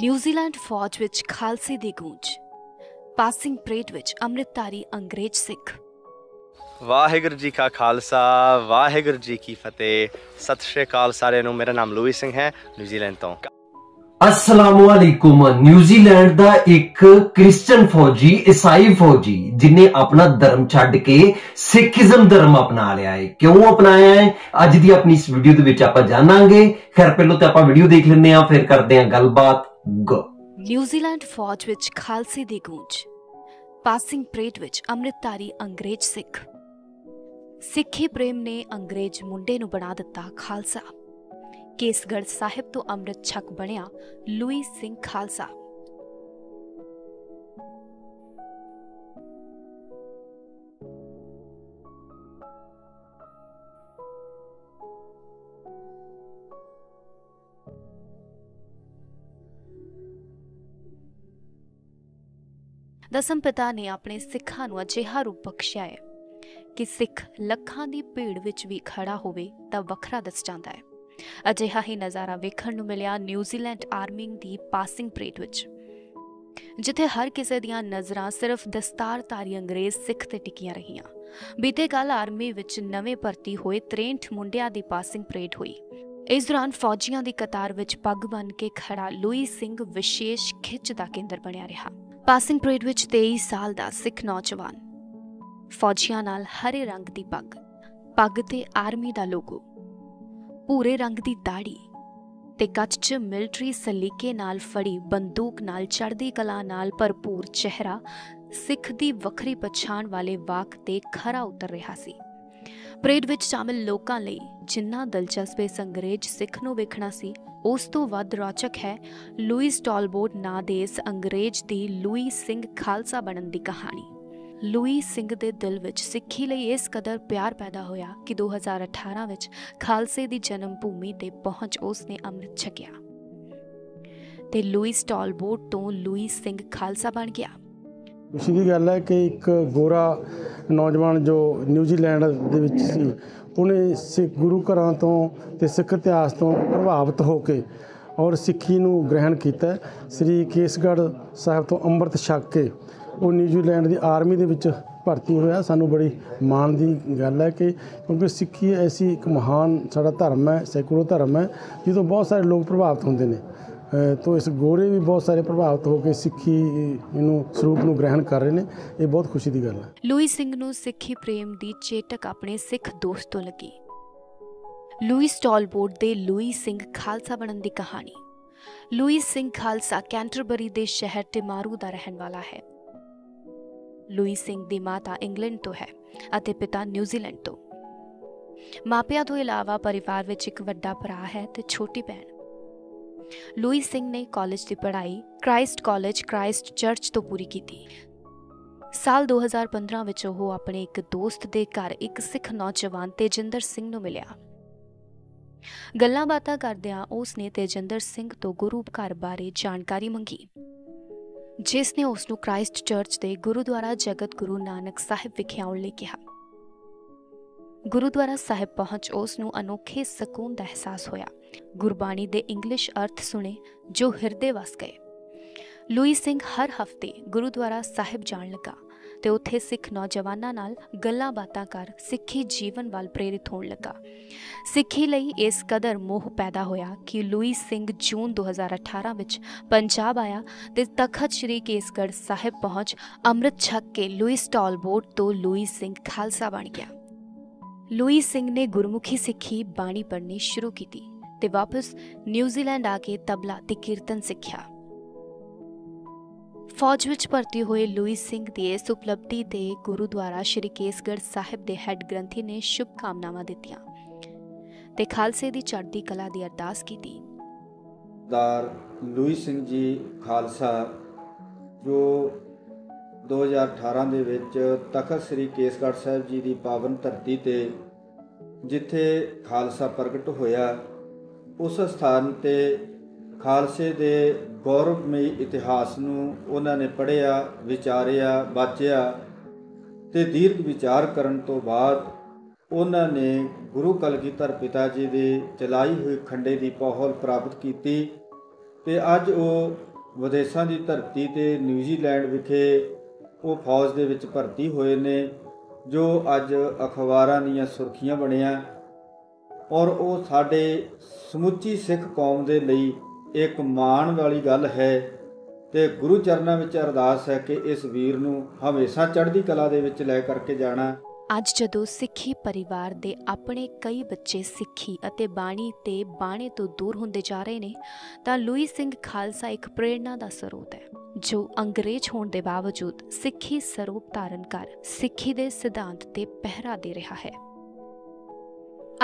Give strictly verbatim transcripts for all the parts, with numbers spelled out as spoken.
New Zealand ਫੌਜ ਵਿੱਚ ਖਾਲਸੇ ਦੀ ਗੂੰਜ, ਪਾਸਿੰਗ ਪਰੇਡ ਵਿੱਚ ਅੰਮ੍ਰਿਤਧਾਰੀ ਅੰਗਰੇਜ਼ ਸਿੱਖ। ਵਾਹਿਗੁਰੂ ਜੀ ਕਾ ਖਾਲਸਾ, ਵਾਹਿਗੁਰੂ ਜੀ ਕੀ ਫਤਿਹ। ਸਤਿ ਸ਼੍ਰੀ ਅਕਾਲ ਸਾਰਿਆਂ ਨੂੰ, ਮੇਰਾ ਨਾਮ ਲੁਈ ਸਿੰਘ ਹੈ, ਨਿਊਜ਼ੀਲੈਂਡ ਤੋਂ। अस्सलामु अलैकुम। न्यूजीलैंड दा एक क्रिश्चियन फौजी, ईसाई फौजी, जिन्हें अपना धर्म छड्ड के सिखिज्म धर्म अपना लिया है। क्यों अपनाया है, अज दी अपनी इस वीडियो दे विच आपां जानांगे। खैर पहले तो आपां वीडियो देख लेने आं, फिर करदे आं गलबात। न्यूजीलैंड फौज विच खालसे दी गूंज, पासिंग परेड विच अमृतधारी अंग्रेज सिख। सिखी प्रेम ने अंग्रेज मुंडे नूं बना दिता खालसा। केसगढ़ साहिब तो अमृत छक बनिया लुई सिंह खालसा। दसम पिता ने अपने सिखा नूं अजिहा रूप बख्शिया है कि सिख लखां दी भीड़ विच भी खड़ा होवे तां वखरा दस जांदा है। ਅਜਿਹਾ ही नज़ारा ਵੇਖਣ ਨੂੰ ਮਿਲਿਆ ਨਿਊਜ਼ੀਲੈਂਡ ਆਰਮੀ ਦੀ ਪਾਸਿੰਗ ਪਰੇਡ ਵਿੱਚ, ਜਿੱਥੇ हर किसी ਦੀਆਂ ਨਜ਼ਰਾਂ सिर्फ ਦਸਤਾਰਧਾਰੀ अंग्रेज़ सिख ਤੇ ਟਿਕੀਆਂ ਰਹੀਆਂ। बीते कल आर्मी ਵਿੱਚ ਨਵੇਂ ਭਰਤੀ ਹੋਏ ਤ੍ਰੇਹਠ ਮੁੰਡਿਆਂ ਦੀ ਪਾਸਿੰਗ ਪਰੇਡ ਹੋਈ। इस दौरान ਫੌਜੀਆਂ ਦੀ ਕਤਾਰ ਵਿੱਚ ਪੱਗ ਬੰਨ ਕੇ ਖੜਾ ਲੂਈ ਸਿੰਘ ਵਿਸ਼ੇਸ਼ ਖਿੱਚ ਦਾ ਕੇਂਦਰ ਬਣਿਆ ਰਿਹਾ। ਪਾਸਿੰਗ ਪਰੇਡ ਵਿੱਚ तेईस ਸਾਲ ਦਾ ਸਿੱਖ ਨੌਜਵਾਨ ਫੌਜੀਆਂ ਨਾਲ ਹਰੇ ਰੰਗ ਦੀ ਪੱਗ ਪੱਗ ਤੇ ਆਰਮੀ ਦਾ ਲੋਗੋ, ਭੂਰੇ रंग की दाढ़ी ते कच्च च मिलटरी सलीके नाल फड़ी बंदूक नाल चढ़दी कला नाल भरपूर चेहरा सिख दी वखरी पछाण वाले वाक ते खरा उतर रहा सी। परेड विच शामिल लोकां लई जिन्ना दिलचस्प इस अंग्रेज सिख नूं वेखना सी, उस तो वध रोचक है लुई टालबोर्ड नां दे इस अंग्रेज दी लुई सिंह खालसा बनन दी कहानी। लुई सिंह के दिल विच सिखी लई इस कदर प्यार पैदा होया कि दो हज़ार अठारह विच खालसे की जन्म भूमि ते पहुँच उसने अमृत छकिया ते लुई टालबोर्ड तो लुई सिंह खालसा बन गया। खुशी की गल है कि एक गोरा नौजवान जो न्यूजीलैंड दे विच सी, उन्हें सिख गुरु घरां तों ते सिख इतिहास तों प्रभावित होकर और सिक्खी नूं ग्रहण किया। श्री केसगढ़ साहब तो अमृत छक के वो न्यूजीलैंड की आर्मी दे विच भर्ती होया। सानू बड़ी माण की गल है कि क्योंकि सिक्खी ऐसी एक महान साड़ा धर्म है, सैकुलर धर्म है, जो तो बहुत सारे लोग प्रभावित होंदे ने। तो इस गोरे भी बहुत सारे प्रभावित होकर सिक्खी सरूप नू ग्रहण कर रहे हैं, ये बहुत खुशी की गल है। लुई सिंह नू सिक्खी प्रेम की चेटक अपने सिख दोस्त तो लगी। लुई टालबोर्ड दे लुई सिंह खालसा बनन की कहानी। लुई सिंह खालसा कैंटरबरी दे शहर टिमारू का रहन वाला है। लुई सिंह दी माता इंग्लैंड तो है अते पिता न्यूजीलैंड तो। मापिया तो इलावा परिवार विच एक वड्डा भरा है ते छोटी भैन। लुई सिंह ने कॉलेज की पढ़ाई क्राइस्ट कॉलेज क्राइस्ट चर्च तो पूरी की थी। साल दो हज़ार पंद्रह विच ओह अपने एक दोस्त दे घर एक सिख नौजवान तेजिंदर सिंह नूं मिलिया। गल्लां बातां करदिआं उसने तेजिंदर सिंह तो गुरु घर बारे जानकारी मंगी, जिसने उसनूं क्राइस्ट चर्च के गुरुद्वारा जगत गुरु नानक साहिब विखे आउण लई कहा। गुरुद्वारा साहिब पहुँच उसनूं अनोखे सकून का एहसास होया। गुरबाणी के इंग्लिश अर्थ सुने जो हिरदे वस गए। लुई सिंह हर हफ्ते गुरुद्वारा साहिब जाण लगा ते उत्थे सिख नौजवानां नाल गल्लां बातां कर सिक्खी जीवन वाल प्रेरित होण लगा। सिक्खी लई इस कदर मोह पैदा होया कि लुई सिंह जून दो हज़ार अठारह विच पंजाब आया ते तखत श्री केसगढ़ साहिब पहुँच अमृत छक के लुई टालबोर्ड तो लुई सिंह खालसा बन गया। लुई सिंह ने गुरमुखी सिक्खी बाणी पढ़नी शुरू की ते वापस न्यूजीलैंड आके तबला ते कीर्तन सिक्ख्या। फौज विच भर्ती हुए लुई सिंह की इस उपलब्धि ते गुरुद्वारा श्री केसगढ़ साहिब के हैड ग्रंथी ने शुभकामनावां दित्तियां ते खालसे की चढ़ती कला की अरदास की। दार लुई सिंह जी खालसा जो दो हज़ार अठारह दे विच तखत श्री केसगढ़ साहिब जी की पावन धरती ते जिथे खालसा प्रगट होया, उस स्थान ते खालसे दे गौरवमयी इतिहास नूं उन्हां ने पढ़िया, विचारिया, वाचिया ते दीर्घ विचार करन तो बाद उन्हां ने गुरु कलगीधर पिता जी दे चलाई हुई खंडे की पहुल प्राप्त की ਤੇ ਅੱਜ ਉਹ ਵਿਦੇਸ਼ਾਂ ਦੀ ਧਰਤੀ ਤੇ ਨਿਊਜ਼ੀਲੈਂਡ ਵਿਖੇ ਉਹ ਫੌਜ ਦੇ ਵਿੱਚ ਭਰਤੀ ਹੋਏ ਨੇ ਜੋ ਅੱਜ ਅਖਬਾਰਾਂ ਦੀਆਂ ਸੁਰਖੀਆਂ ਬਣਿਆ और वो साडे समुची सिख कौम के लिए एक माण वाली गल है। तो गुरु चरणों में अरदास है कि इस वीर नूं हमेशा चढ़दी कला दे विच लै करके जाना। अज जदों सिखी परिवार दे अपने कई बच्चे सिखी अते बाणी ते बाणे तो दूर होंदे जा रहे ने तां लुई सिंह खालसा एक प्रेरणा दा स्रोत है जो अंग्रेज होण दे बावजूद सिखी सरूप धारण कर सिखी दे सिद्धांत ते पहरा दे रहा है।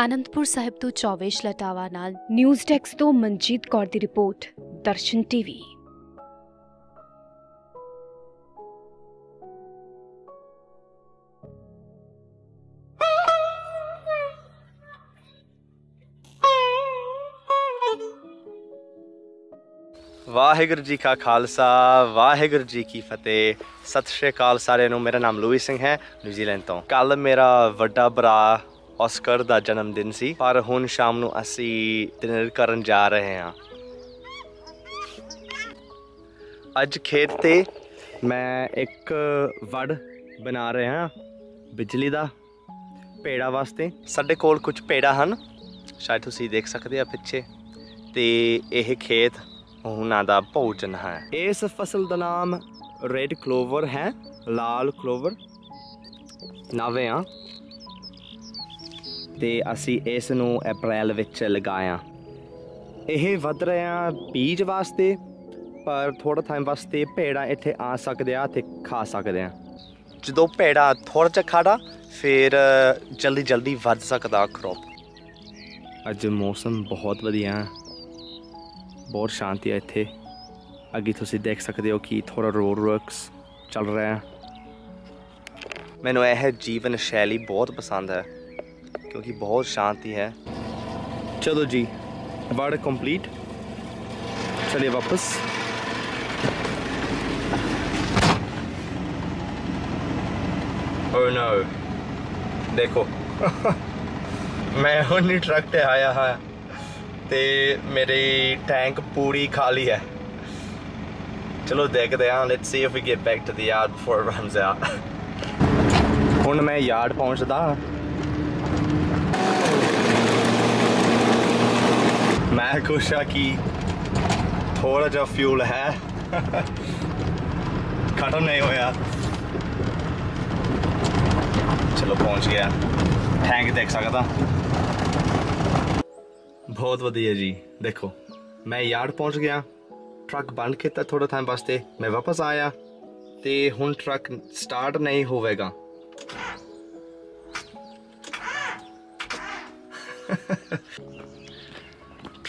आनंदपुर साहिब तो चौवेश लटावा नाल न्यूज़ डेस्क तो मंजीत कौर की रिपोर्ट, दर्शन टीवी। वाहिगुरू जी का खालसा, वाहिगुरू जी की फतेह। सत श्री अकाल सारे नूं। मेरा नाम लुई सिंह है, न्यूजीलैंड तो। कल मेरा वड्डा भरा ऑस्कर का जन्मदिन सी, पर हुण शाम नूं असी डिनर करन जा रहे हाँ। अज खेत ते मैं एक वड़ बना रहे हाँ बिजली दा पेड़ा वास्ते। साडे कोल कुछ पेड़ा हन, शायद तुसीं देख सकते हो पिछे। ते यह खेत उहनां दा भोजन है। इस फसल का नाम रेड क्लोवर है, लाल क्लोवर नावे हाँ। ते असी इस नूं अप्रैल विच लगाया। यह वध रहा बीज वास्ते, पर थोड़ा टाइम वास्ते पेड़ा इत्थे आ सकदे आ ते खा सकदे आ। जदों पेड़ा थोड़ा जिहा खाड़ा फिर जल्दी जल्दी वध सकदा क्रॉप। अज मौसम बहुत वधिया, बहुत शांति है इत्थे। अगे तुसीं देख सकदे हो कि थोड़ा रोड वर्क्स चल रहा है। मैनूं यह जीवन शैली बहुत पसंद है क्योंकि बहुत शांति है। चलो जी, वर्ड कंप्लीट, चलिए वापस। ओह नो, देखो मैं हुण ट्रक ते आया हाँ ते मेरी टैंक पूरी खाली है। चलो देखते हैं, let's see if we get back to the yard before it runs out. हुण मैं यार्ड पहुंचदा। मैं खुश हाँ कि थोड़ा जा फ्यूल है खत्म नहीं होया। चलो पहुंच गया, टैंक देख सकता, बहुत वधिया जी। देखो मैं यार्ड पहुंच गया, ट्रक बंद किया थोड़ा टाइम वास्ते, मैं वापस आया तो हुण ट्रक स्टार्ट नहीं होवेगा।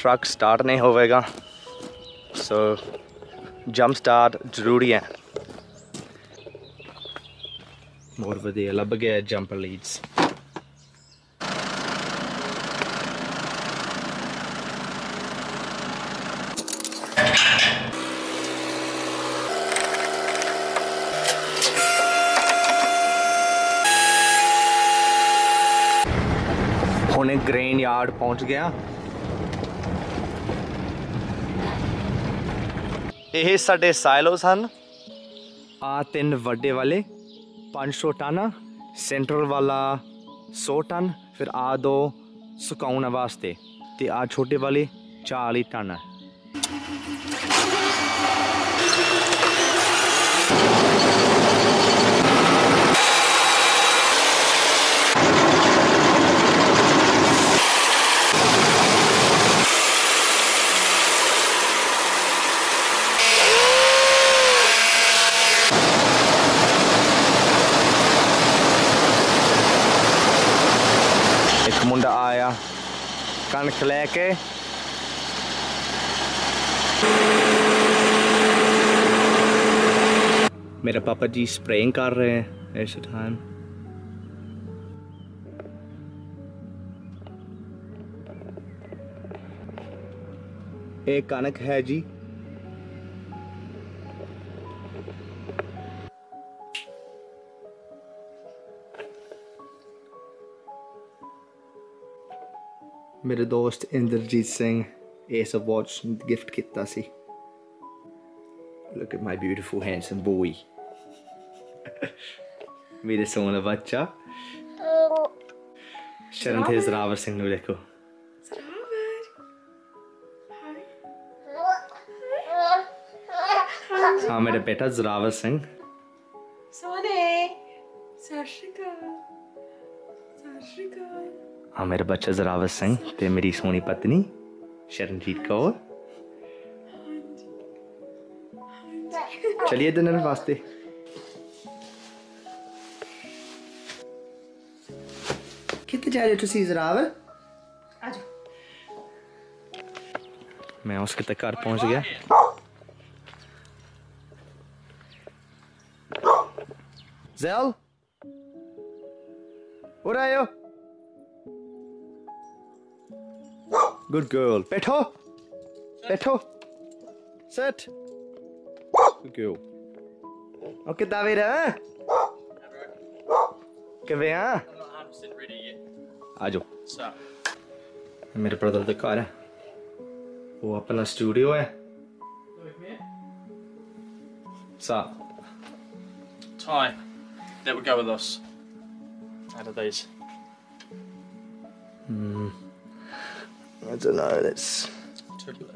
ट्रक स्टार्ट नहीं होवेगा, सो जंप स्टार्ट जरूरी है। बहुत वधिया लभ गया जंप लीड्स। हुणे ग्रेन यार्ड पहुंच गया। यह साढ़े साइलोस हैं, आ तीन वड्डे वाले पाँच सौ टन, सेंटर वाला सौ टन, फिर आ दो सुकाने वास्ते, तो आ छोटे वाले चालीस टन। मुंडा आया कणक लैके, मेरा पापा जी स्प्रेइंग कर रहे हैं इस टाइम। एक कणक है जी, मेरे दोस्त इंदरजीत सिंह ये सब वॉच गिफ्ट किया। Look at my beautiful handsome boy. मेरे सोना बच्चा। शरण थे ज़रावर सिंह नो देखो। हाँ मेरा बेटा ज़रावर सिंह। सोने। साशिका। साशिका। हाँ मेरा बच्चा ज़रावर सिंह ते मेरी सोनी पत्नी शरणजीत कौर। चलिए डिनर वास्ते। कितने जा रहे हो तुम ज़रावर? मैं उसके तक घर पहुंच गया। ज़ैल, उठ आयो। गुड गर्ल, बैठो, बैठो, सेट। क्यों? ओके दावेरा कबे हाँ? आजो। मेरे ब्रदर तक आ रहा है। वो अपना स्टूडियो है। सा। Time that would go with us. Out of these. Hmm. I don't know. That's.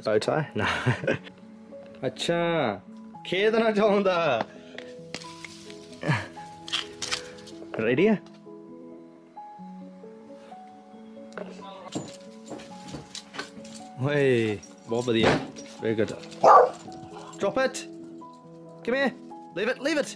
Bow tie? No. अच्छा खेलना चाहूंगा। रेडी है? ओए बहुत बढ़िया। Very good. Drop it. Come here. Leave it. Leave it.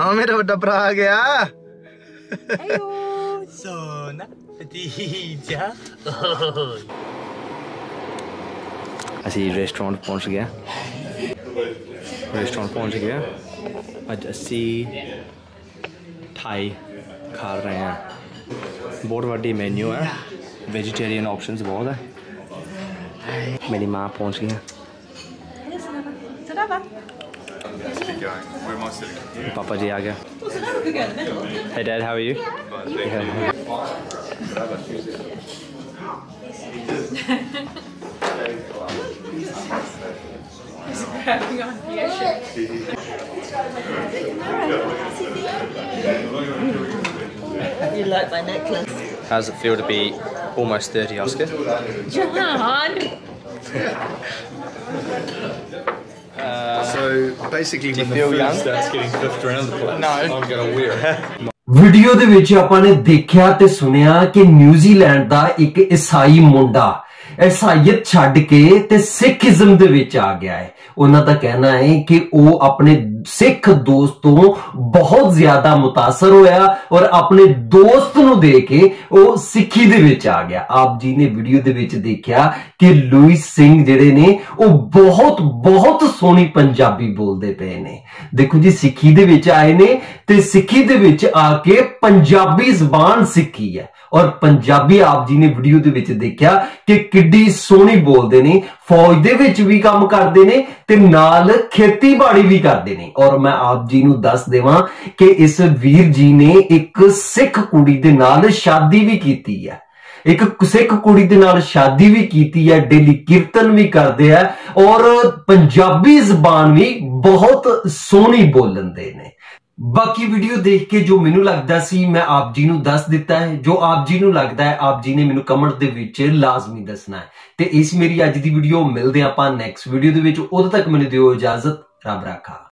हाँ मेरा बड़ा भरा आ गया। सोना भतीजा। असी रेस्टोरेंट पहुंच गया। रेस्टोरेंट पहुंच गया। आज असी थाई खा रहे हैं। बहुत बड़ी मेन्यू है। वेजिटेरियन ऑप्शंस बहुत है। मेरी माँ पहुंच गई है। पापा जी आ गया। Hey Dad, how are you? You like my necklace? How does it feel to be almost thirty, Oscar? John. Uh, so basically when the food starts getting flipped around the place, no. I'm gonna wear it. Video ਦੇ ਵਿੱਚ ਆਪਾਂ ਨੇ ਦੇਖਿਆ ਤੇ ਸੁਣਿਆ ਕਿ New Zealand ਦਾ ਇੱਕ ਈਸਾਈ ਮੁੰਡਾ ਈਸਾਈਅਤ ਛੱਡ ਕੇ ਤੇ ਸਿੱਖੀਜ਼ਮ ਦੇ ਵਿੱਚ ਆ ਗਿਆ ਹੈ। ਉਹਨਾਂ ਦਾ ਕਹਿਣਾ ਹੈ ਕਿ ਉਹ ਆਪਣੇ ਸਿੱਖ ਦੋਸਤ ਤੋਂ ਬਹੁਤ ਜ਼ਿਆਦਾ ਮੁਤਾਸਰ ਹੋਇਆ ਔਰ ਆਪਣੇ ਦੋਸਤ ਨੂੰ ਦੇ ਕੇ ਉਹ ਸਿੱਖੀ ਦੇ ਵਿੱਚ ਆ ਗਿਆ। ਆਪ ਜੀ ਨੇ ਵੀਡੀਓ ਦੇ ਵਿੱਚ ਦੇਖਿਆ ਕਿ ਲੁਈ ਸਿੰਘ ਜਿਹੜੇ ਨੇ ਉਹ ਬਹੁਤ ਬਹੁਤ ਸੋਹਣੀ ਪੰਜਾਬੀ ਬੋਲਦੇ ਪਏ ਨੇ। ਦੇਖੋ ਜੀ ਸਿੱਖੀ ਦੇ ਵਿੱਚ ਆਏ ਨੇ ਤੇ ਸਿੱਖੀ ਦੇ ਵਿੱਚ ਆ ਕੇ ਪੰਜਾਬੀ ਜ਼ਬਾਨ ਸਿੱਖੀ ਹੈ और पंजाबी आप जी ने वीडियो दे विच देखिया कि किड्डी सोहनी बोलते ने। फौज दे विच भी काम करते ने ते नाल खेतीबाड़ी भी करते ने। और मैं आप जी नूं दस देवां कि इस वीर जी ने एक सिख कुड़ी दे नाल शादी भी कीती है। एक सिख कुड़ी दे नाल शादी भी कीती है। डेली कीर्तन भी करते हैं और पंजाबी जबान भी बहुत सोहनी बोलते ने। बाकी वीडियो देख के जो मैनू लगता सी मैं आप जी नू दस दिता है। जो आप जी नू लगता है आप जी ने मैनू कमेंट दे विच लाजमी दसना है। ते इस मेरी अज दी वीडियो मिलदे आपां नेक्स्ट वीडियो दे विच। उदों तक मैनू दिओ इजाजत। रब राखा।